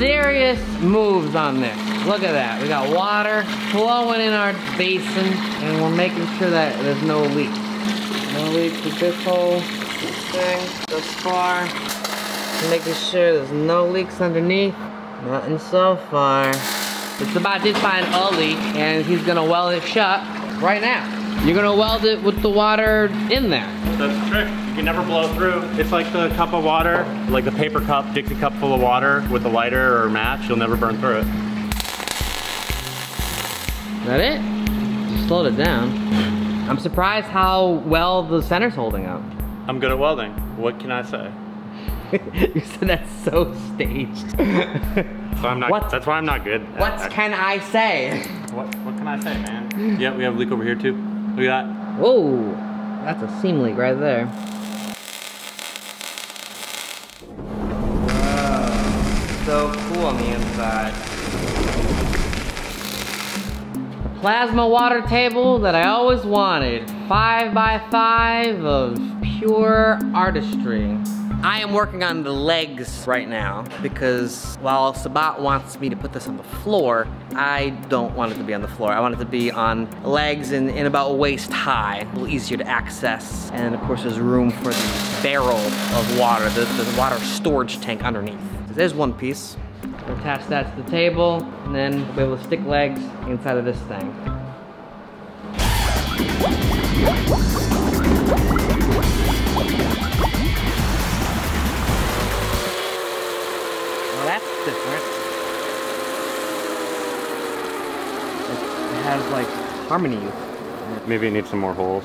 serious moves on this. Look at that. We got water flowing in our basin, and we're making sure that there's no leaks. No leaks with this whole thing thus far. Making sure there's no leaks underneath. Nothing so far. Sabat did find a leak, and he's gonna weld it shut right now. You're gonna weld it with the water in there. That's the trick. You can never blow through. It's like the cup of water, like the paper cup, dip the cup full of water with a lighter or a match, you'll never burn through it. Is that it? You slowed it down. I'm surprised how well the center's holding up. I'm good at welding. What can I say? You said that's so staged. So I'm not, that's why I'm not good. What can I say? What can I say, man? Yeah, we have a leak over here too. Look at that. Whoa, that's a seam leak right there. Wow, so cool on the inside. Plasma water table that I always wanted. 5 by 5 of pure artistry. I am working on the legs right now because while Sabat wants me to put this on the floor, I don't want it to be on the floor. I want it to be on legs and about waist high, a little easier to access. And of course, there's room for the barrel of water, the water storage tank underneath. So there's one piece. We'll attach that to the table, and then we'll be able to stick legs inside of this thing. Different. It has like harmony. Maybe it needs some more holes.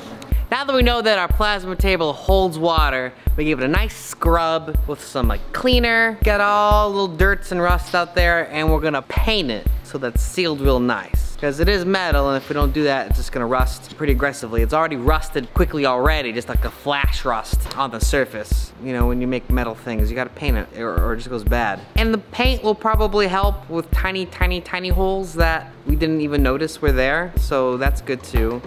Now that we know that our plasma table holds water, we gave it a nice scrub with some like cleaner, got all little dirts and rust out there, and we're gonna paint it so that's sealed real nice. Because it is metal, and if we don't do that, it's just gonna rust pretty aggressively. It's already rusted quickly already, just like a flash rust on the surface. You know, when you make metal things, you gotta paint it or it just goes bad. And the paint will probably help with tiny, tiny, tiny holes that we didn't even notice were there, so that's good too.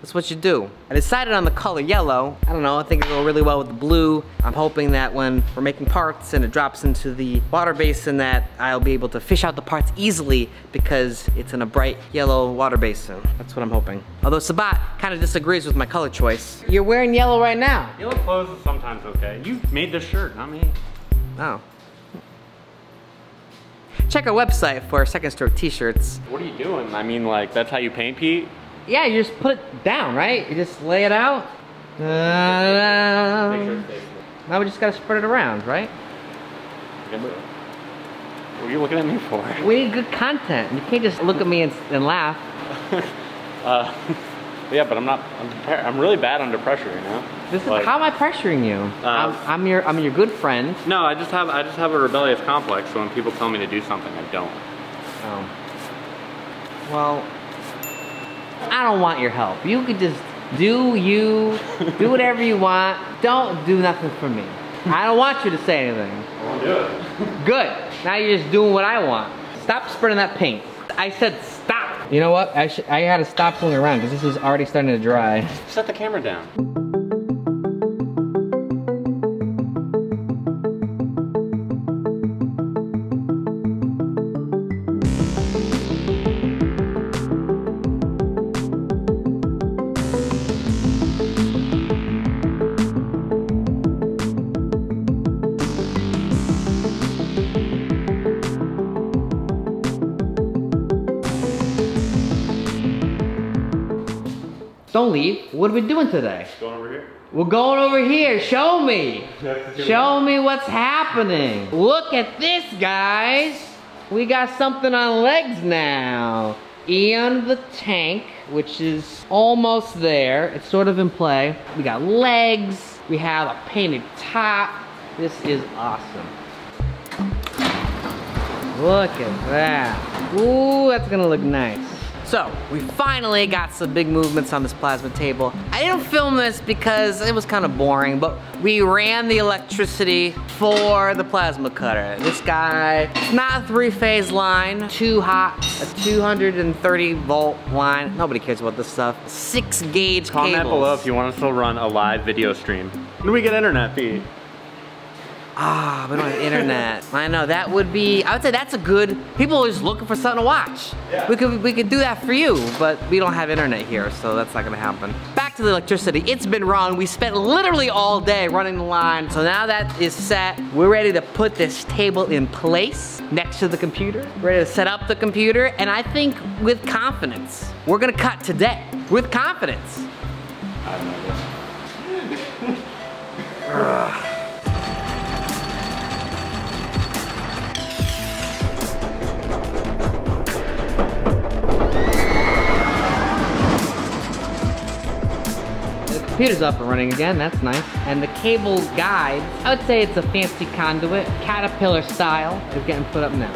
That's what you do. I decided on the color yellow. I don't know, I think it'll go really well with the blue. I'm hoping that when we're making parts and it drops into the water basin that I'll be able to fish out the parts easily because it's in a bright yellow water basin. That's what I'm hoping. Although Sabat kind of disagrees with my color choice. You're wearing yellow right now. Yellow clothes is sometimes okay. You made this shirt, not me. Oh. Check our website for our second stroke t-shirts. What are you doing? I mean, like, that's how you paint, Pete? Yeah, you just put it down, right? You just lay it out. Now we just gotta spread it around, right? What are you looking at me for? We need good content. You can't just look at me and laugh. Yeah, but I'm really bad under pressure, you know? This is, like, how am I pressuring you? I'm your good friend. No, I just have a rebellious complex, so when people tell me to do something, I don't. Oh. Well, I don't want your help. You could just do whatever you want. Don't do nothing for me. I don't want you to say anything. I won't do it. Good. Now you're just doing what I want. Stop spreading that paint. I said stop. You know what? I had to stop fooling around because this is already starting to dry. Set the camera down. Don't leave. What are we doing today? Going over here. We're going over here. Show me. Show me what's happening. Look at this, guys. We got something on legs now. And the tank, which is almost there. It's sort of in play. We got legs. We have a painted top. This is awesome. Look at that. Ooh, that's gonna look nice. So, we finally got some big movements on this plasma table. I didn't film this because it was kind of boring, but we ran the electricity for the plasma cutter. This guy, it's not a 3-phase line, 2 hot, a 230 volt line. Nobody cares about this stuff. 6-gauge cables. Comment below if you want us to run a live video stream. When do we get internet feed? Ah, we don't have internet. I know, that would be, I would say that's a good, people are always looking for something to watch. Yeah. We could do that for you, but we don't have internet here, so that's not gonna happen. Back to the electricity, it's been wrong. We spent literally all day running the line, so now that is set. We're ready to put this table in place next to the computer, ready to set up the computer, and I think with confidence, we're gonna cut today, with confidence. I don't know. Computer's up and running again, that's nice. And the cable guide, I would say it's a fancy conduit, caterpillar style, is getting put up now.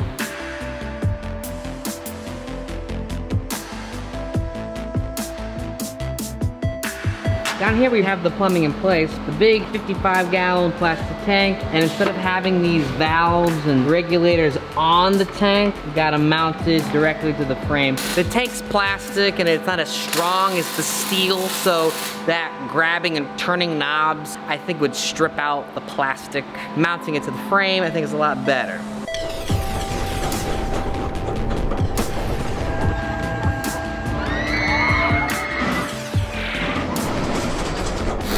Down here we have the plumbing in place, the big 55-gallon plastic tank, and instead of having these valves and regulators on the tank, we got them mounted directly to the frame. The tank's plastic and it's not as strong as the steel, so that grabbing and turning knobs, I think would strip out the plastic. Mounting it to the frame, I think is a lot better.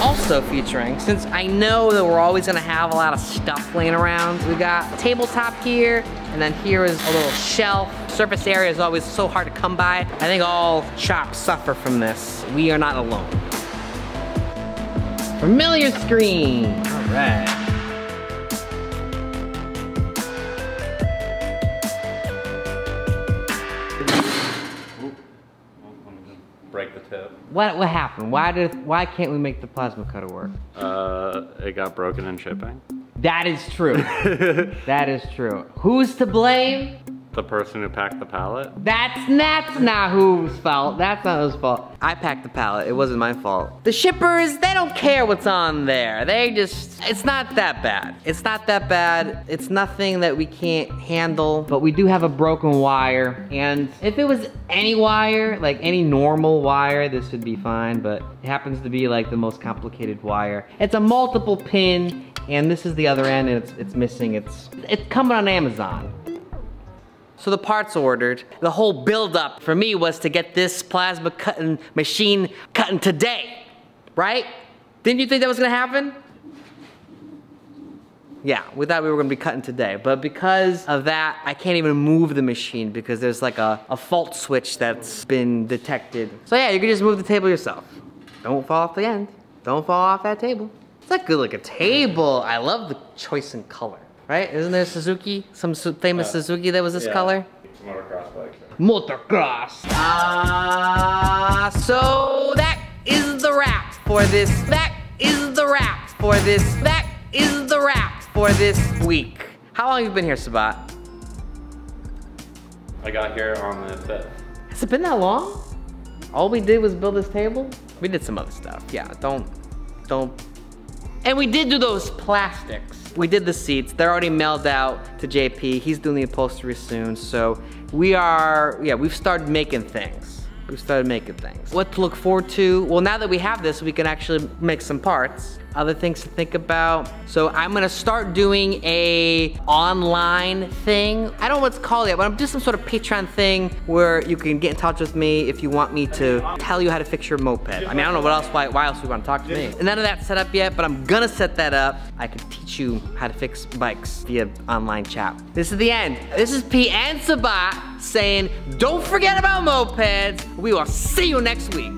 Also featuring, since I know that we're always gonna have a lot of stuff laying around, we got a tabletop here, and then here is a little shelf. Surface area is always so hard to come by. I think all shops suffer from this. We are not alone. Familiar screen, all right. Break the tip. What happened? Why can't we make the plasma cutter work? It got broken in shipping. That is true. That is true. Who's to blame? The person who packed the pallet. That's not whose fault. That's not whose fault. I packed the pallet. It wasn't my fault. The shippers, they don't care what's on there. They just, it's not that bad. It's not that bad. It's nothing that we can't handle, but we do have a broken wire. And if it was any wire, like any normal wire, this would be fine, but it happens to be like the most complicated wire. It's a multiple pin, and this is the other end, and it's missing. It's coming on Amazon. So the parts ordered, the whole buildup for me was to get this plasma cutting machine cutting today, right? Didn't you think that was gonna happen? Yeah, we thought we were gonna be cutting today, but because of that, I can't even move the machine because there's like a fault switch that's been detected. So yeah, you can just move the table yourself. Don't fall off the end. Don't fall off that table. It's a good looking table. I love the choice in color. Right? Isn't there Suzuki? Some famous Suzuki that was this color? Motocross bike. Motocross. So that is the wrap for this. That is the wrap for this. That is the wrap for this week. How long have you been here, Sabat? I got here on the 5th. Has it been that long? All we did was build this table? We did some other stuff. Yeah, don't. And we did do those plastics. We did the seats. They're already mailed out to JP. He's doing the upholstery soon. So we are, yeah, we've started making things. We've started making things. What to look forward to? Well, now that we have this, we can actually make some parts. Other things to think about. So I'm gonna start doing a online thing. I don't know what to call it, but I'm doing some sort of Patreon thing where you can get in touch with me if you want me to tell you how to fix your moped. I mean, I don't know what else, why else you wanna talk to me. None of that's set up yet, but I'm gonna set that up. I could teach you how to fix bikes via online chat. This is the end. This is P and Sabat saying, don't forget about mopeds. We will see you next week.